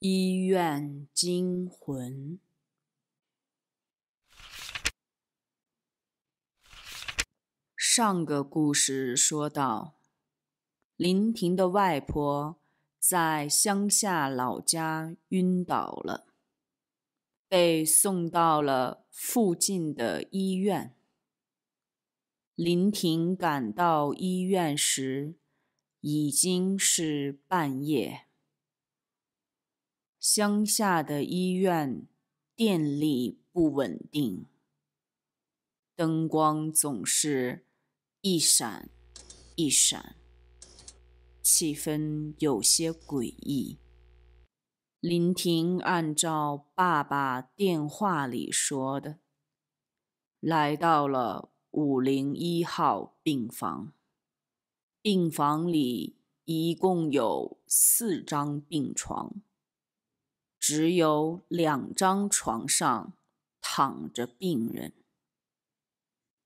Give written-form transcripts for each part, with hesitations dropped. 医院惊魂。上个故事说到，林婷的外婆在乡下老家晕倒了，被送到了附近的医院。林婷赶到医院时，已经是半夜。乡下的医院电力不稳定，灯光总是一闪一闪，气氛有些诡异。林婷按照爸爸电话里说的，来到了501号病房。病房里一共有4张病床，只有2张床上躺着病人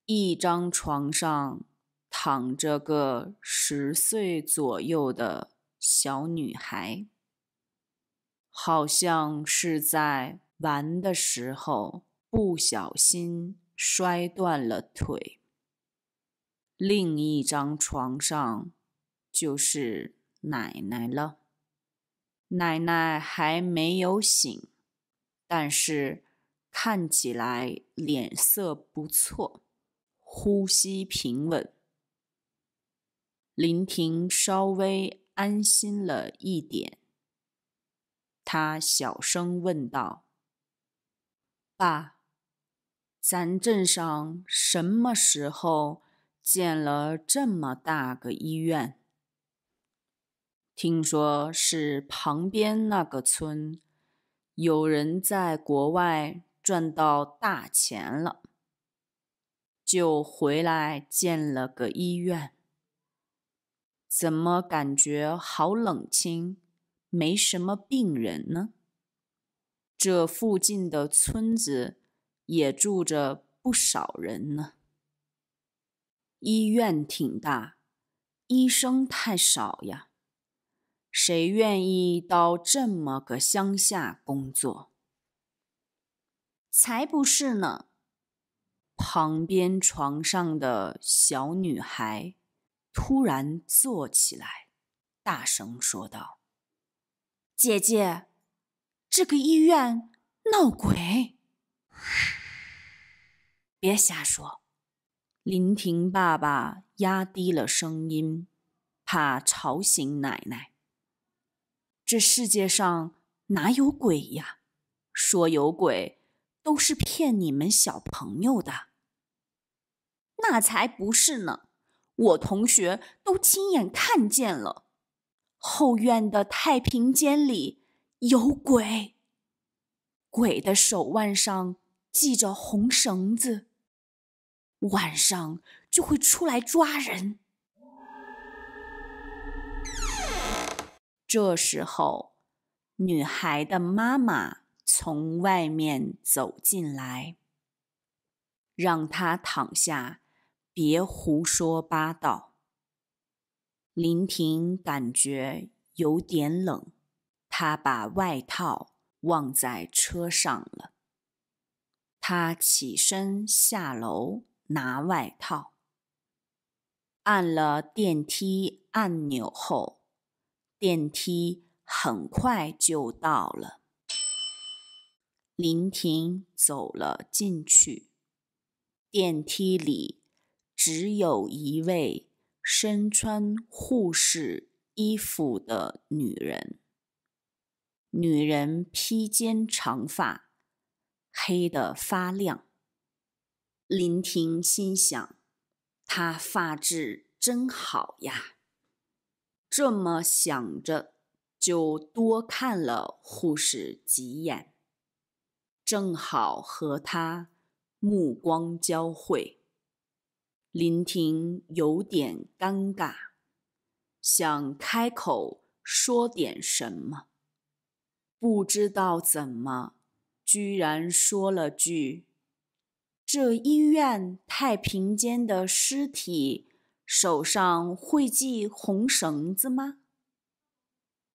，1张床上躺着个10岁左右的小女孩，好像是在玩的时候不小心摔断了腿。另一张床上就是奶奶了。奶奶还没有醒，但是看起来脸色不错，呼吸平稳。林婷稍微安心了一点，她小声问道：“爸，咱镇上什么时候建了这么大个医院？”听说是旁边那个村有人在国外赚到大钱了，就回来建了个医院。怎么感觉好冷清，没什么病人呢？这附近的村子也住着不少人呢。医院挺大，医生太少呀。谁愿意到这么个乡下工作？才不是呢！旁边床上的小女孩突然坐起来，大声说道：“姐姐，这个医院闹鬼！”别瞎说！林婷爸爸压低了声音，怕吵醒奶奶。这世界上哪有鬼呀？说有鬼都是骗你们小朋友的。那才不是呢，我同学都亲眼看见了，后院的太平间里有鬼，鬼的手腕上系着红绳子，晚上就会出来抓人。这时候，女孩的妈妈从外面走进来，让她躺下，别胡说八道。林婷感觉有点冷，她把外套忘在车上了。她起身下楼拿外套，按了电梯按钮后，电梯很快就到了。林婷走了进去，电梯里只有一位身穿护士衣服的女人。女人披肩长发，黑得发亮。林婷心想，她发质真好呀。这么想着，就多看了护士几眼，正好和他目光交汇。林婷有点尴尬，想开口说点什么，不知道怎么，居然说了句：“这医院太平间的尸体手上会系红绳子吗？”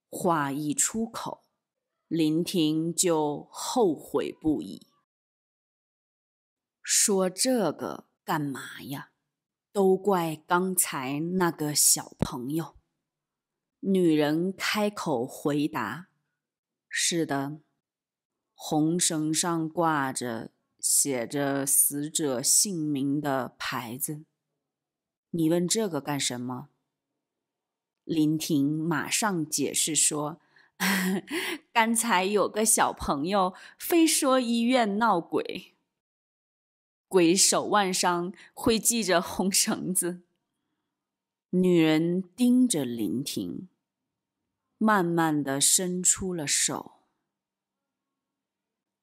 话一出口，林婷就后悔不已。说这个干嘛呀？都怪刚才那个小朋友。女人开口回答：“是的，红绳上挂着写着死者姓名的牌子。你问这个干什么？”林婷马上解释说：“刚才有个小朋友非说医院闹鬼，鬼手腕上会系着红绳子。”女人盯着林婷，慢慢地伸出了手。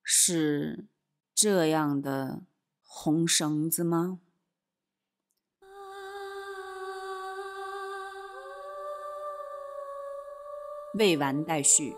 是这样的红绳子吗？未完待续。